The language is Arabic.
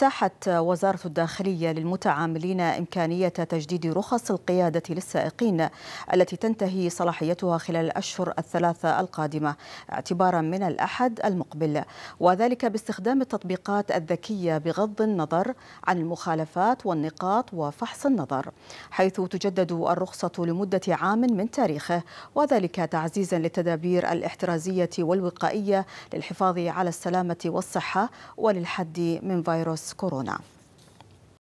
أتاحت وزارة الداخلية للمتعاملين إمكانية تجديد رخص القيادة للسائقين التي تنتهي صلاحيتها خلال الأشهر الثلاثة القادمة اعتبارا من الأحد المقبل، وذلك باستخدام التطبيقات الذكية بغض النظر عن المخالفات والنقاط وفحص النظر، حيث تجدد الرخصة لمدة عام من تاريخه، وذلك تعزيزا للتدابير الاحترازية والوقائية للحفاظ على السلامة والصحة وللحد من فيروس كورونا.